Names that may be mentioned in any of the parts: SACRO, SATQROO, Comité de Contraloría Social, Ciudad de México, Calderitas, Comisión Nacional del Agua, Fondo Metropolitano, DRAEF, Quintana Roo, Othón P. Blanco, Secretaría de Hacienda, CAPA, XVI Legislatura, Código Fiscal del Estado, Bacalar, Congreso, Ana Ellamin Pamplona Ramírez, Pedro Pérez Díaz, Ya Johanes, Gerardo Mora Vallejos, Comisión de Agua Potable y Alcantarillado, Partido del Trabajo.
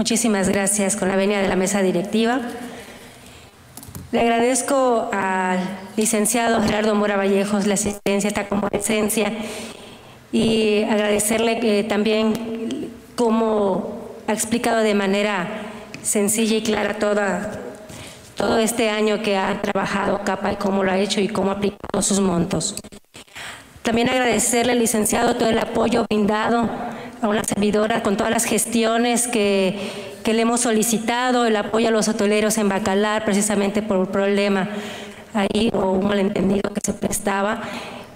Muchísimas gracias. Con la venia de la mesa directiva, le agradezco al licenciado Gerardo Mora Vallejos la asistencia, esta comparecencia, y agradecerle que también como ha explicado de manera sencilla y clara todo este año que ha trabajado CAPA y cómo lo ha hecho y cómo ha aplicado sus montos. También agradecerle, licenciado, todo el apoyo brindado a una servidora con todas las gestiones que le hemos solicitado, el apoyo a los hoteleros en Bacalar, precisamente por un problema ahí o un malentendido que se prestaba,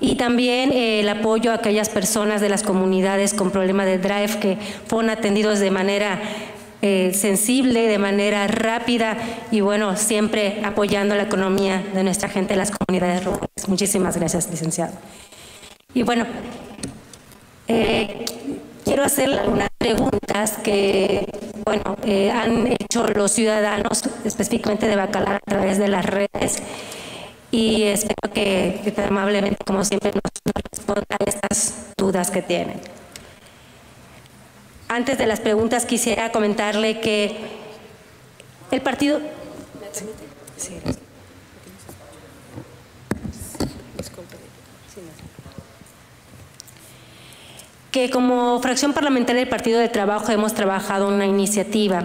y también el apoyo a aquellas personas de las comunidades con problemas de DRAEF que fueron atendidos de manera sensible, de manera rápida, y bueno, siempre apoyando la economía de nuestra gente de las comunidades rurales. Muchísimas gracias, licenciado. Y bueno, quiero hacerle algunas preguntas que, bueno, han hecho los ciudadanos, específicamente de Bacalar, a través de las redes, y espero que tan amablemente, como siempre, nos responda a estas dudas que tienen. Antes de las preguntas, quisiera comentarle que el partido... Sí. Que como fracción parlamentaria del Partido del Trabajo hemos trabajado una iniciativa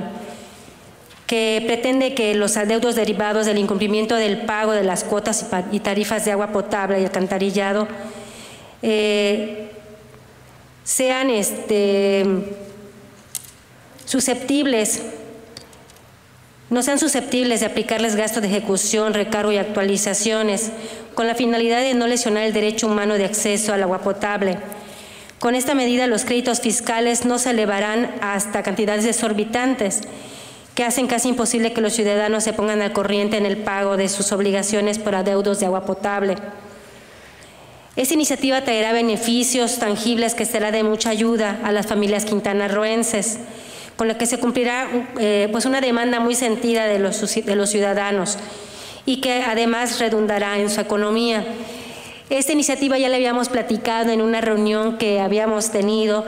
que pretende que los adeudos derivados del incumplimiento del pago de las cuotas y tarifas de agua potable y alcantarillado sean no sean susceptibles de aplicarles gastos de ejecución, recargo y actualizaciones, con la finalidad de no lesionar el derecho humano de acceso al agua potable. Con esta medida, los créditos fiscales no se elevarán hasta cantidades exorbitantes que hacen casi imposible que los ciudadanos se pongan al corriente en el pago de sus obligaciones por adeudos de agua potable. Esta iniciativa traerá beneficios tangibles que será de mucha ayuda a las familias quintanarroenses, con la que se cumplirá pues una demanda muy sentida de los ciudadanos y que además redundará en su economía. Esta iniciativa ya la habíamos platicado en una reunión que habíamos tenido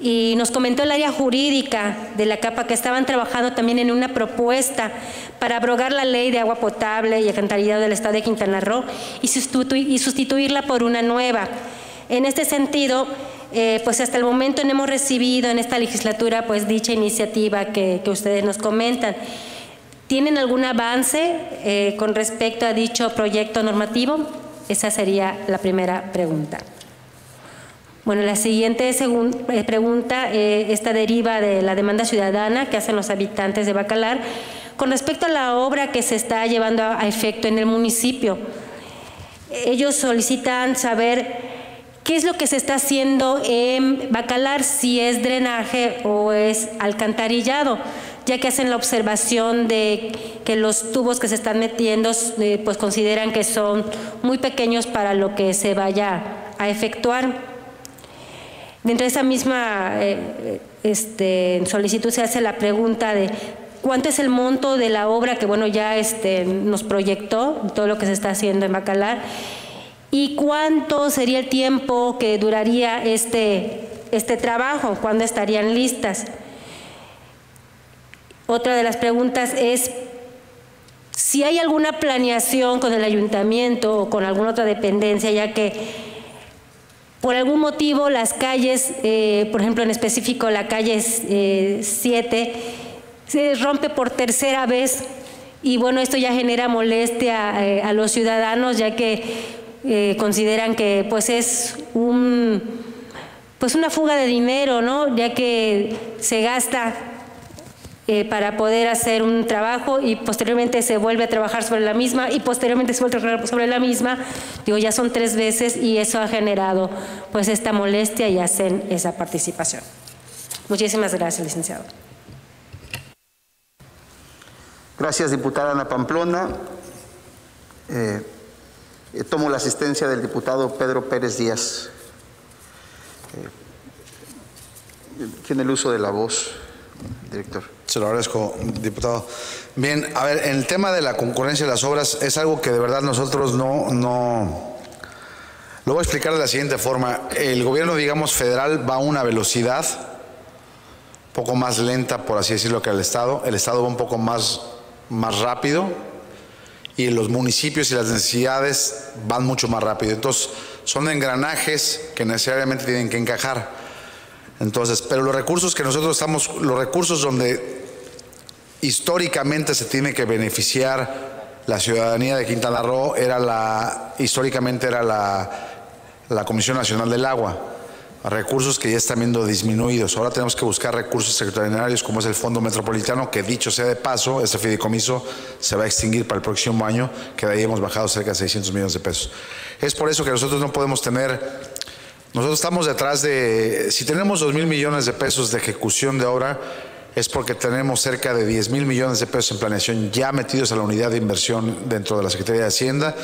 y nos comentó el área jurídica de la CAPA que estaban trabajando también en una propuesta para abrogar la ley de agua potable y alcantarillado del Estado de Quintana Roo y sustituirla por una nueva. En este sentido, pues hasta el momento no hemos recibido en esta legislatura pues dicha iniciativa que ustedes nos comentan. ¿Tienen algún avance con respecto a dicho proyecto normativo? Esa sería la primera pregunta. Bueno, la siguiente pregunta, esta deriva de la demanda ciudadana que hacen los habitantes de Bacalar con respecto a la obra que se está llevando a efecto en el municipio. Ellos solicitan saber qué es lo que se está haciendo en Bacalar, si es drenaje o es alcantarillado, ya que hacen la observación de que los tubos que se están metiendo pues consideran que son muy pequeños para lo que se vaya a efectuar. Dentro de esa misma solicitud se hace la pregunta de cuánto es el monto de la obra que bueno ya nos proyectó, todo lo que se está haciendo en Bacalar, y cuánto sería el tiempo que duraría este trabajo, cuándo estarían listas. Otra de las preguntas es si hay alguna planeación con el ayuntamiento o con alguna otra dependencia, ya que por algún motivo las calles, por ejemplo en específico la calle 7, se rompe por tercera vez y bueno, esto ya genera molestia a los ciudadanos, ya que consideran que pues es una fuga de dinero, ¿no? Ya que se gasta para poder hacer un trabajo y posteriormente se vuelve a trabajar sobre la misma y posteriormente se vuelve a trabajar sobre la misma. Digo, ya son 3 veces y eso ha generado pues esta molestia y hacen esa participación. Muchísimas gracias, licenciado. Gracias, diputada Ana Pamplona. Tomo la asistencia del diputado Pedro Pérez Díaz. Tiene el uso de la voz, director. Se lo agradezco, diputado. Bien, a ver, en el tema de la concurrencia de las obras es algo que de verdad nosotros no... Lo voy a explicar de la siguiente forma. El gobierno, digamos, federal va a una velocidad poco más lenta, por así decirlo, que el Estado. El Estado va un poco más rápido y los municipios y las necesidades van mucho más rápido. Entonces, son engranajes que necesariamente tienen que encajar. Entonces, pero los recursos que nosotros estamos, los recursos donde históricamente se tiene que beneficiar la ciudadanía de Quintana Roo, históricamente era la Comisión Nacional del Agua. Recursos que ya están viendo disminuidos. Ahora tenemos que buscar recursos extraordinarios como es el Fondo Metropolitano, que dicho sea de paso, ese fideicomiso se va a extinguir para el próximo año, que de ahí hemos bajado cerca de 600 millones de pesos. Es por eso que nosotros no podemos tener... Nosotros estamos detrás de... Si tenemos 2,000 millones de pesos de ejecución de obra, es porque tenemos cerca de 10,000 millones de pesos en planeación ya metidos a la unidad de inversión dentro de la Secretaría de Hacienda,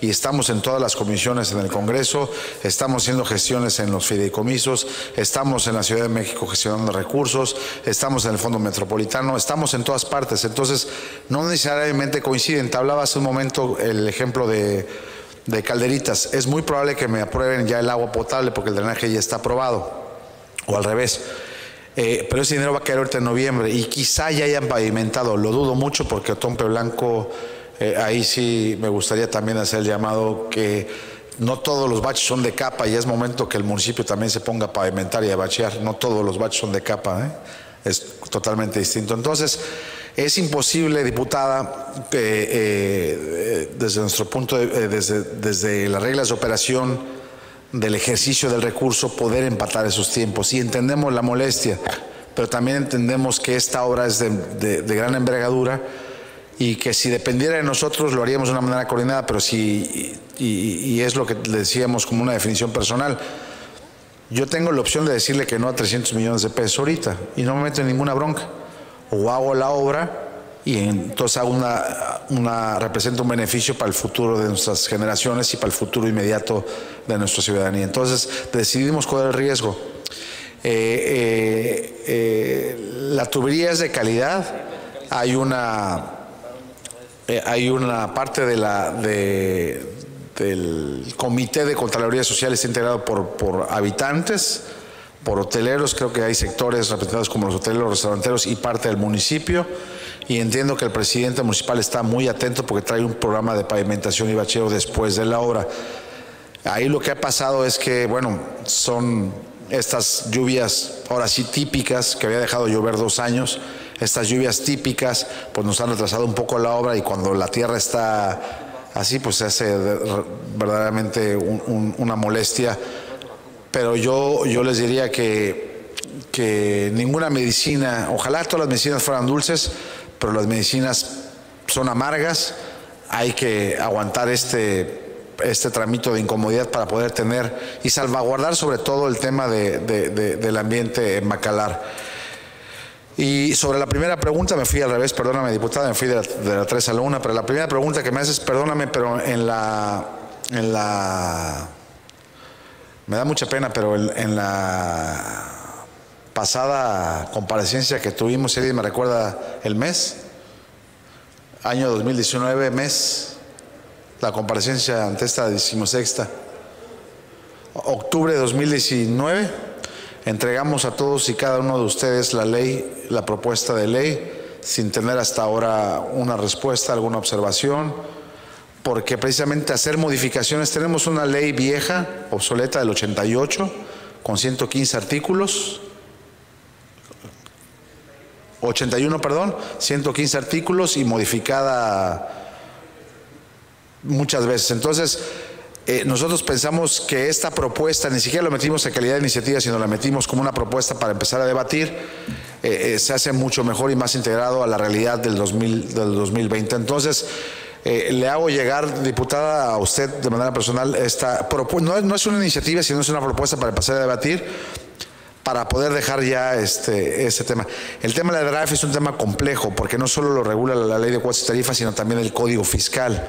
y estamos en todas las comisiones en el Congreso, estamos haciendo gestiones en los fideicomisos, estamos en la Ciudad de México gestionando recursos, estamos en el Fondo Metropolitano, estamos en todas partes. Entonces, no necesariamente coinciden. Te hablaba hace un momento el ejemplo de Calderitas. Es muy probable que me aprueben ya el agua potable porque el drenaje ya está aprobado, o al revés. Pero ese dinero va a caer ahorita en noviembre y quizá ya hayan pavimentado, lo dudo mucho porque Othón P. Blanco, ahí sí me gustaría también hacer el llamado que no todos los baches son de CAPA y es momento que el municipio también se ponga a pavimentar y a bachear, no todos los baches son de CAPA, es totalmente distinto. Entonces, es imposible, diputada, desde nuestro punto, desde las reglas de operación del ejercicio del recurso, poder empatar esos tiempos. Y entendemos la molestia, pero también entendemos que esta obra es de gran envergadura y que si dependiera de nosotros lo haríamos de una manera coordinada, pero si, y es lo que le decíamos como una definición personal, yo tengo la opción de decirle que no a 300 millones de pesos ahorita y no me meto en ninguna bronca, o hago la obra y entonces hago representa un beneficio para el futuro de nuestras generaciones y para el futuro inmediato de nuestra ciudadanía. Entonces decidimos correr el riesgo. La tubería es de calidad, hay una parte del Comité de Contraloría Social, está integrado por habitantes, por hoteleros, creo que hay sectores representados como los hoteleros, restauranteros y parte del municipio, y entiendo que el presidente municipal está muy atento porque trae un programa de pavimentación y bacheo después de la obra. Ahí lo que ha pasado es que, bueno, son estas lluvias ahora sí típicas, que había dejado llover 2 años, estas lluvias típicas pues nos han retrasado un poco la obra, y cuando la tierra está así pues se hace verdaderamente una molestia. Pero yo les diría que ninguna medicina, ojalá todas las medicinas fueran dulces, pero las medicinas son amargas. Hay que aguantar este trámite de incomodidad para poder tener y salvaguardar sobre todo el tema del ambiente en Bacalar. Y sobre la primera pregunta, me fui al revés, perdóname diputada, me fui de la 3 a la 1, pero la primera pregunta que me haces, perdóname, pero en la me da mucha pena, pero en la pasada comparecencia que tuvimos, Eddie, me recuerda el mes, año 2019, mes, la comparecencia ante esta 16ª, octubre de 2019, entregamos a todos y cada uno de ustedes la ley, la propuesta de ley, sin tener hasta ahora una respuesta, alguna observación, porque precisamente hacer modificaciones, tenemos una ley vieja, obsoleta del 88, con 115 artículos, 81, perdón, 115 artículos y modificada muchas veces. Entonces, nosotros pensamos que esta propuesta, ni siquiera lo metimos a calidad de iniciativa, sino la metimos como una propuesta para empezar a debatir, se hace mucho mejor y más integrado a la realidad del 2020. Entonces, le hago llegar, diputada, a usted de manera personal esta propuesta. No es una iniciativa, sino es una propuesta para pasar a debatir, para poder dejar ya este tema. El tema de la DRAEF es un tema complejo, porque no solo lo regula la ley de cuotas y tarifas, sino también el Código Fiscal.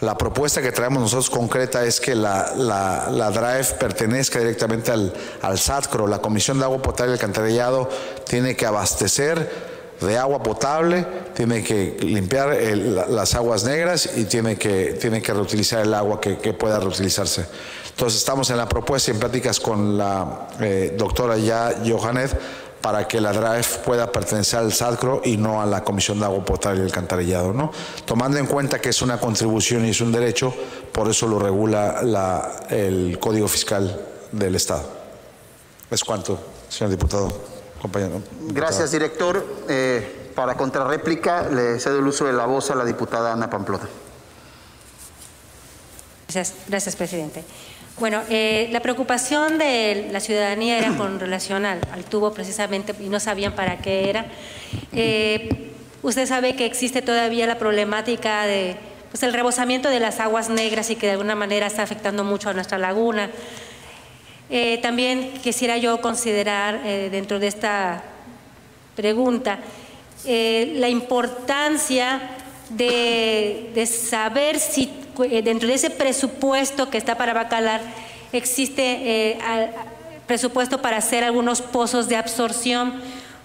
La propuesta que traemos nosotros concreta es que la DRAEF pertenezca directamente al SATQROO. La Comisión de Agua Potable y Alcantarillado tiene que abastecer de agua potable, tiene que limpiar las aguas negras y tiene que reutilizar el agua que pueda reutilizarse. Entonces estamos en la propuesta y en pláticas con la doctora Ya Johanes para que la DRAEF pueda pertenecer al SACRO y no a la Comisión de Agua Potable y Alcantarillado, ¿no? Tomando en cuenta que es una contribución y es un derecho, por eso lo regula el Código Fiscal del Estado. ¿Es cuánto, señor diputado? Compañero. Gracias, director. Para contrarréplica, le cedo el uso de la voz a la diputada Ana Pamplona. Gracias, presidente. Bueno, la preocupación de la ciudadanía era con relación al tubo precisamente, y no sabían para qué era. Usted sabe que existe todavía la problemática de el rebosamiento de las aguas negras y que de alguna manera está afectando mucho a nuestra laguna. También quisiera yo considerar dentro de esta pregunta la importancia de saber si dentro de ese presupuesto que está para Bacalar existe presupuesto para hacer algunos pozos de absorción,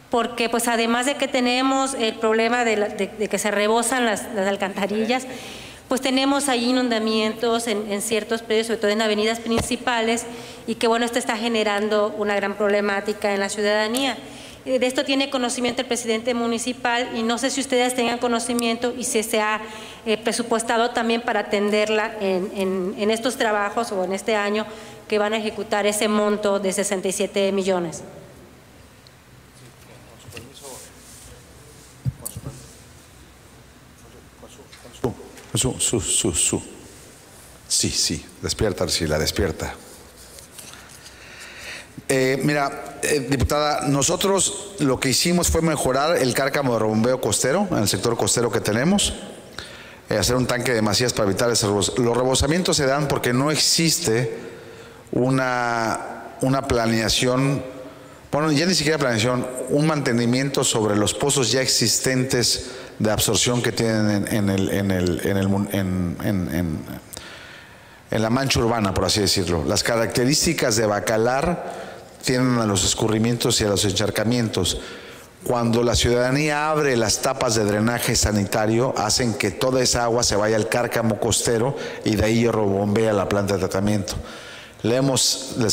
porque además de que tenemos el problema de que se rebosan las alcantarillas, tenemos ahí inundamientos en ciertos predios, sobre todo en avenidas principales, y que esto está generando una gran problemática en la ciudadanía. De esto tiene conocimiento el presidente municipal y no sé si ustedes tengan conocimiento y si se ha presupuestado también para atenderla en estos trabajos o en este año que van a ejecutar ese monto de 67 millones. Sí, sí, despierta, Arcila, despierta. Mira, diputada, nosotros lo que hicimos fue mejorar el cárcamo de rebombeo costero, en el sector costero que tenemos, hacer un tanque de masías para evitar ese rebosamiento. Los rebosamientos se dan porque no existe una planeación, bueno, ya ni siquiera planeación, un mantenimiento sobre los pozos ya existentes de absorción que tienen en la mancha urbana, por así decirlo. Las características de Bacalar tienen a los escurrimientos y a los encharcamientos. Cuando la ciudadanía abre las tapas de drenaje sanitario, hacen que toda esa agua se vaya al cárcamo costero y de ahí rebombea la planta de tratamiento. Les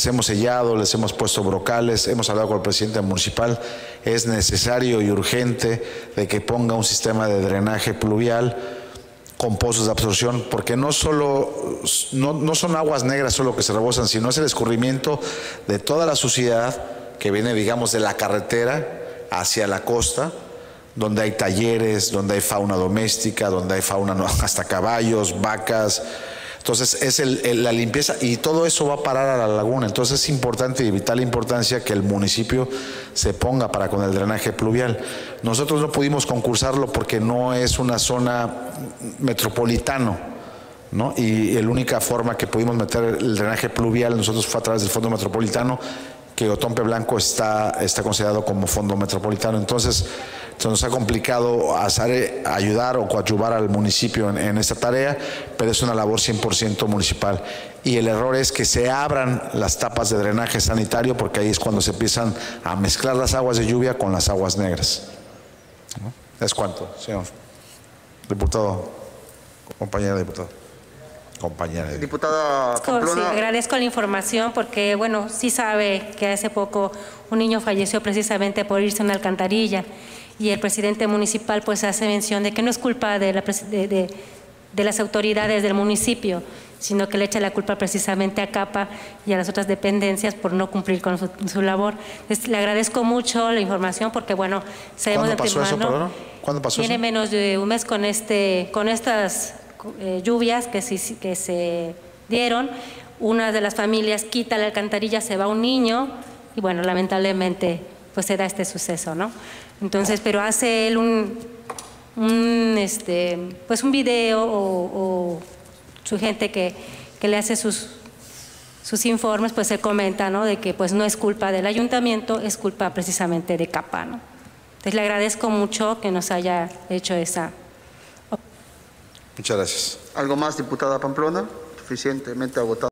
hemos sellado, les hemos puesto brocales, hemos hablado con el presidente municipal. Es necesario y urgente de que ponga un sistema de drenaje pluvial con pozos de absorción, porque no son aguas negras solo que se rebosan, sino es el escurrimiento de toda la suciedad que viene, digamos, de la carretera hacia la costa, donde hay talleres, donde hay fauna doméstica, donde hay fauna, hasta caballos, vacas. Entonces es la limpieza y todo eso va a parar a la laguna. Entonces es importante y de vital importancia que el municipio se ponga para con el drenaje pluvial. Nosotros no pudimos concursarlo porque no es una zona metropolitana, ¿no? Y la única forma que pudimos meter el drenaje pluvial nosotros fue a través del Fondo Metropolitano, que Othón P. Blanco está considerado como Fondo Metropolitano. Entonces se nos ha complicado ayudar o coadyuvar al municipio en esta tarea, pero es una labor 100% municipal. Y el error es que se abran las tapas de drenaje sanitario, porque ahí es cuando se empiezan a mezclar las aguas de lluvia con las aguas negras. ¿Es cuánto, señor diputado? Compañera diputada. Diputada Pamplona. Sí, agradezco la información porque, bueno, sí sabe que hace poco un niño falleció precisamente por irse a una alcantarilla. Y el presidente municipal hace mención de que no es culpa de las autoridades del municipio, sino que le echa la culpa precisamente a CAPA y a las otras dependencias por no cumplir con su labor. Entonces, le agradezco mucho la información porque, bueno, sabemos de primera mano. ¿Cuándo pasó eso? Tiene menos de un mes con estas lluvias que se dieron. Una de las familias quita la alcantarilla, se va un niño y, bueno, lamentablemente se da este suceso, ¿no? Entonces, pero hace él un video o su gente que le hace sus informes, él comenta, ¿no?, de que no es culpa del ayuntamiento, es culpa precisamente de CAPA, ¿no? Entonces, le agradezco mucho que nos haya hecho esa. Muchas gracias. ¿Algo más, diputada Pamplona? Suficientemente agotado.